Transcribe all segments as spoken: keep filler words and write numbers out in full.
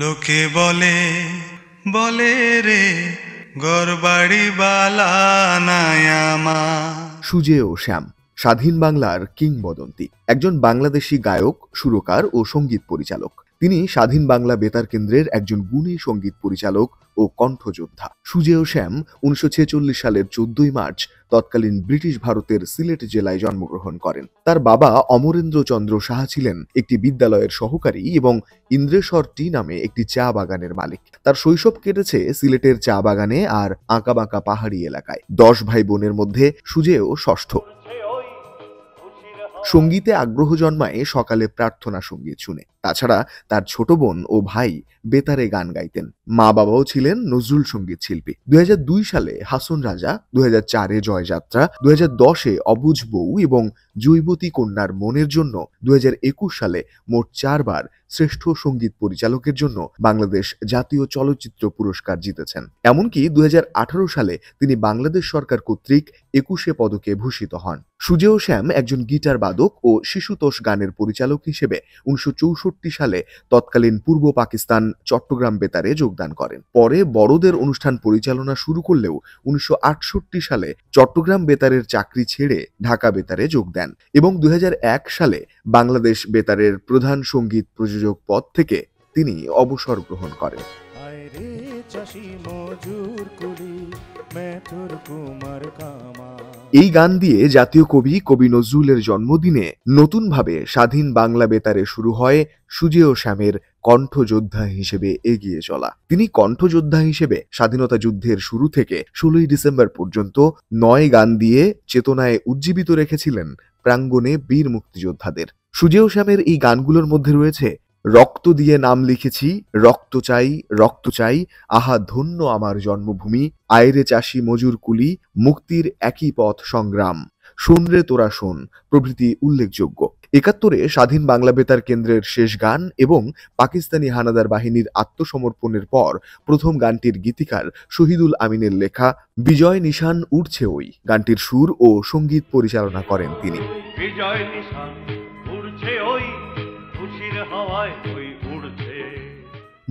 लोके बोले बोले रे गरबाड़ी बाला नायामा। সুজেয় শ্যাম স্বাধীন বাংলার কিংবদন্তি, একজন বাংলাদেশী গায়ক, সুরকার ও সঙ্গীত পরিচালক। তিনি স্বাধীন বাংলা বেতার কেন্দ্রের একজন গুণী সঙ্গীত পরিচালক ও কণ্ঠযোদ্ধা। সুজেয় শ্যাম উনিশশো ছেচল্লিশ সালের চোদ্দই মার্চ তৎকালীন ব্রিটিশ ভারতের সিলেট জেলায় জন্মগ্রহণ করেন। তার বাবা অমরেন্দ্র চন্দ্র শাহ ছিলেন একটি বিদ্যালয়ের সহকারী এবং ইন্দ্রেশ্বর টি নামে একটি চা বাগানের মালিক। তার শৈশব কেটেছে সিলেটের চা বাগানে আর আঁকাবাঁকা পাহাড়ি এলাকায়। দশ ভাই বোনের মধ্যে সুজেয় ষষ্ঠ। সঙ্গীতে আগ্রহ জন্মায় সকালে প্রার্থনা সঙ্গীত শুনে। তাছাড়া তার ছোট বোন ও ভাই বেতারে গান গাইতেন। মা বাবাও ছিলেন নজরুল সঙ্গীত শিল্পী। দুই হাজার দুই সালে হাসন রাজা, দুই হাজার চারে জয়যাত্রা, দুই হাজার দশে অবুঝ বউ এবং জৈবতী কন্যার মনের জন্য দুই হাজার একুশ সালে মোট চারবার শ্রেষ্ঠ সঙ্গীত পরিচালকের জন্য বাংলাদেশ জাতীয় চলচ্চিত্র পুরস্কার জিতেছেন। এমনকি দুই হাজার আঠারো সালে তিনি বাংলাদেশ সরকার কর্তৃক একুশে পদকে ভূষিত হন। সুজেয় শ্যাম একজন গিটার বাদক ও শিশুতোষ গানের পরিচালক হিসেবে উনিশশো চৌষট্টি সালে তৎকালীন পূর্ব পাকিস্তান চট্টগ্রাম বেতারে যোগদান করেন। পরে বড়দের অনুষ্ঠান পরিচালনা শুরু করলেও উনিশশো আটষট্টি সালে চট্টগ্রাম বেতারের চাকরি ছেড়ে ঢাকা বেতারে যোগ দেন এবং দুই হাজার এক সালে বাংলাদেশ বেতারের প্রধান সঙ্গীত প্রযোজক পদ থেকে তিনি অবসর গ্রহণ করেন। এই গান দিয়ে জাতীয় কবি কবি নজরুলের জন্মদিনে নতুনভাবে স্বাধীন বাংলা বেতারে শুরু হয় সুজেয় শ্যামের কণ্ঠযোদ্ধা হিসেবে এগিয়ে চলা। তিনি কণ্ঠযোদ্ধা হিসেবে স্বাধীনতা যুদ্ধের শুরু থেকে ষোলোই ডিসেম্বর পর্যন্ত নয় গান দিয়ে চেতনায় উজ্জীবিত রেখেছিলেন প্রাঙ্গণে বীর মুক্তিযোদ্ধাদের। সুজেয় শ্যামের এই গানগুলোর মধ্যে রয়েছে রক্ত দিয়ে নাম লিখেছি, রক্ত চাই রক্ত চাই, আহা ধন্য আমার জন্মভূমি, আয়রে চাষি মজুর কুলি, মুক্তির একই পথ সংগ্রাম, শোনরে তোরা শোন প্রভৃতি উল্লেখযোগ্য। একাত্তরে স্বাধীন বাংলা বেতার কেন্দ্রের শেষ গান এবং পাকিস্তানি হানাদার বাহিনীর আত্মসমর্পণের পর প্রথম গানটির গীতিকার শহীদুল আমিনের লেখা বিজয় নিশান উড়ছে ওই গানটির সুর ও সঙ্গীত পরিচালনা করেন তিনি। বিজয় নিশান উড়ছে ওই খুশির হাওয়ায় ওই উড়ছে।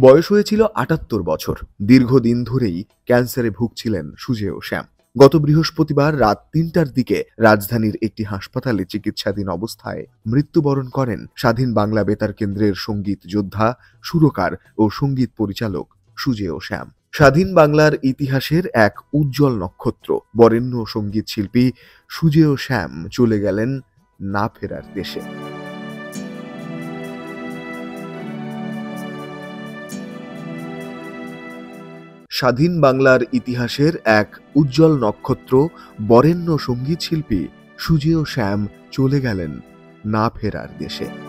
বয়স হয়েছিল আটাত্তর বছর। দীর্ঘদিন ধরেই ক্যান্সারে ভুগছিলেন সুজেয় শ্যাম। গত বৃহস্পতিবার রাত তিনটার দিকে রাজধানীর একটি হাসপাতালে চিকিৎসাধীন অবস্থায় মৃত্যুবরণ করেন স্বাধীন বাংলা বেতার কেন্দ্রের সঙ্গীত যোদ্ধা, সুরকার ও সঙ্গীত পরিচালক সুজেয় শ্যাম। স্বাধীন বাংলার ইতিহাসের এক উজ্জ্বল নক্ষত্র বরেণ্য সঙ্গীত শিল্পী সুজেয় শ্যাম চলে গেলেন না ফেরার দেশে। স্বাধীন বাংলার ইতিহাসের এক উজ্জ্বল নক্ষত্র বরেণ্য সঙ্গীত শিল্পী সুজেয় শ্যাম চলে গেলেন না ফেরার দেশে।